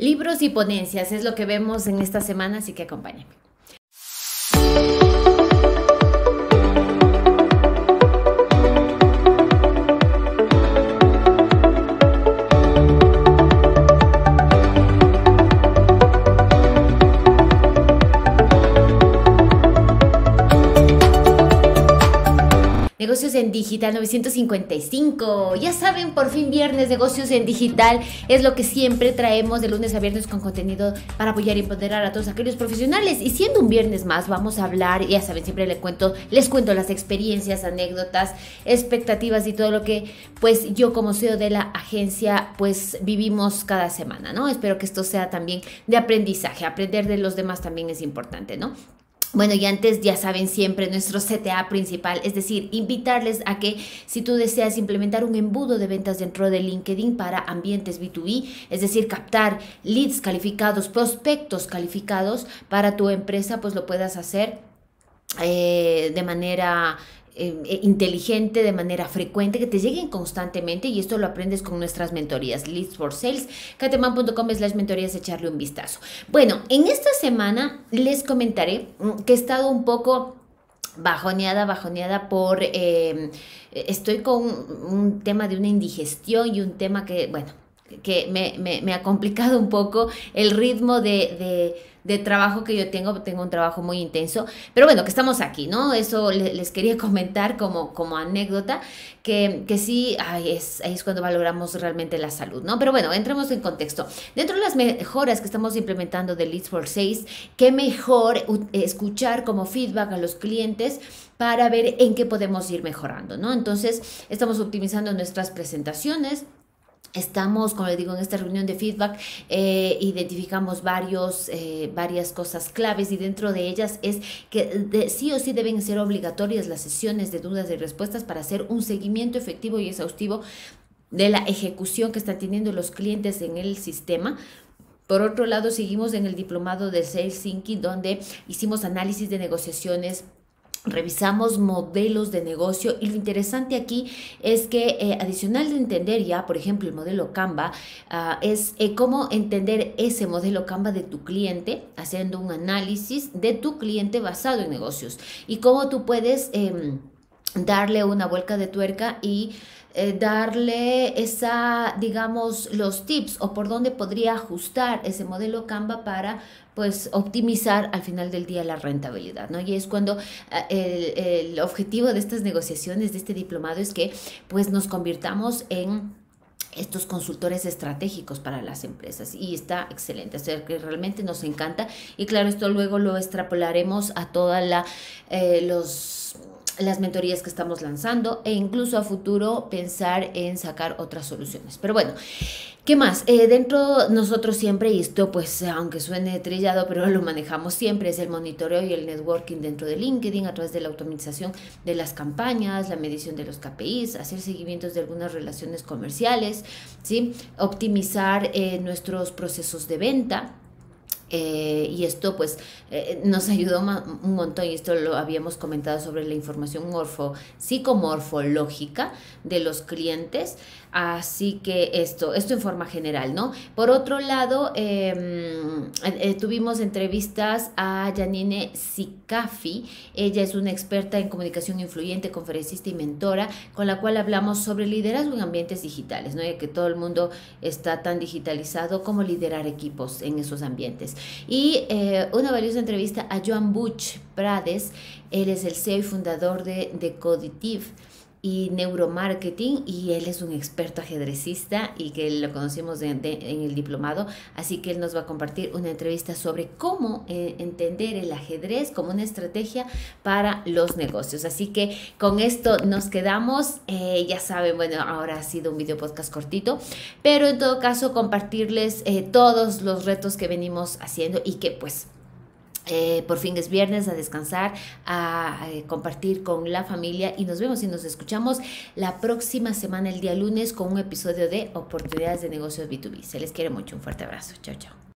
Libros y ponencias es lo que vemos en esta semana, así que acompáñenme. Negocios en Digital 955. Ya saben, por fin viernes, Negocios en Digital es lo que siempre traemos de lunes a viernes con contenido para apoyar y empoderar a todos aquellos profesionales. Y siendo un viernes más, vamos a hablar, ya saben, siempre les cuento las experiencias, anécdotas, expectativas y todo lo que pues yo como CEO de la agencia pues vivimos cada semana, ¿no? Espero que esto sea también de aprendizaje. Aprender de los demás también es importante, ¿no? Bueno, y antes, ya saben, siempre nuestro CTA principal, es decir, invitarles a que si tú deseas implementar un embudo de ventas dentro de LinkedIn para ambientes B2B, es decir, captar leads calificados, prospectos calificados para tu empresa, pues lo puedas hacer de manera inteligente, de manera frecuente, que te lleguen constantemente, y esto lo aprendes con nuestras mentorías, Leads for Sales, cateman.com/mentorías, echarle un vistazo. Bueno, en esta semana les comentaré que he estado un poco bajoneada por, estoy con un tema de una indigestión y un tema que, bueno, que me ha complicado un poco el ritmo de trabajo que yo tengo un trabajo muy intenso, pero bueno, que estamos aquí, ¿no? Eso les quería comentar como anécdota, que sí, ahí es cuando valoramos realmente la salud, ¿no? Pero bueno, entremos en contexto. Dentro de las mejoras que estamos implementando de Leads for Sales, qué mejor escuchar como feedback a los clientes para ver en qué podemos ir mejorando, ¿no? Entonces, estamos optimizando nuestras presentaciones. Estamos, como les digo, en esta reunión de feedback, identificamos varias cosas claves, y dentro de ellas es que sí o sí deben ser obligatorias las sesiones de dudas y respuestas para hacer un seguimiento efectivo y exhaustivo de la ejecución que están teniendo los clientes en el sistema. Por otro lado, seguimos en el diplomado de Sales Sinki, donde hicimos análisis de negociaciones, revisamos modelos de negocio, y lo interesante aquí es que adicional de entender ya, por ejemplo, el modelo Canva, es cómo entender ese modelo Canva de tu cliente, haciendo un análisis de tu cliente basado en negocios, y cómo tú puedes darle una vuelta de tuerca y darle esa, digamos, los tips o por dónde podría ajustar ese modelo Canva para pues optimizar al final del día la rentabilidad, ¿no? Y es cuando el objetivo de estas negociaciones, de este diplomado, es que pues nos convirtamos en estos consultores estratégicos para las empresas, y está excelente, o sea, que realmente nos encanta, y claro, esto luego lo extrapolaremos a toda las mentorías que estamos lanzando, e incluso a futuro pensar en sacar otras soluciones. Pero bueno, ¿qué más? Dentro nosotros siempre, y esto pues aunque suene trillado, pero lo manejamos siempre, es el monitoreo y el networking dentro de LinkedIn a través de la automatización de las campañas, la medición de los KPIs, hacer seguimientos de algunas relaciones comerciales, ¿sí? Optimizar nuestros procesos de venta. Y esto pues nos ayudó un montón, y esto lo habíamos comentado sobre la información psicomorfológica de los clientes, así que esto en forma general, ¿no? Por otro lado, tuvimos entrevistas a Janine Sikafi. Ella es una experta en comunicación influyente, conferencista y mentora, con la cual hablamos sobre liderazgo en ambientes digitales, ¿no? Ya que todo el mundo está tan digitalizado, como liderar equipos en esos ambientes. Y una valiosa entrevista a Joan Butch Prades. Él es el CEO y fundador de Coditiv y neuromarketing, y él es un experto ajedrecista, y que lo conocimos en el diplomado, así que él nos va a compartir una entrevista sobre cómo entender el ajedrez como una estrategia para los negocios. Así que con esto nos quedamos, ya saben, bueno, ahora ha sido un video podcast cortito, pero en todo caso compartirles todos los retos que venimos haciendo, y que pues por fin es viernes, a descansar, a compartir con la familia, y nos vemos y nos escuchamos la próxima semana, el día lunes, con un episodio de Oportunidades de Negocios B2B. Se les quiere mucho, un fuerte abrazo. Chao, chao.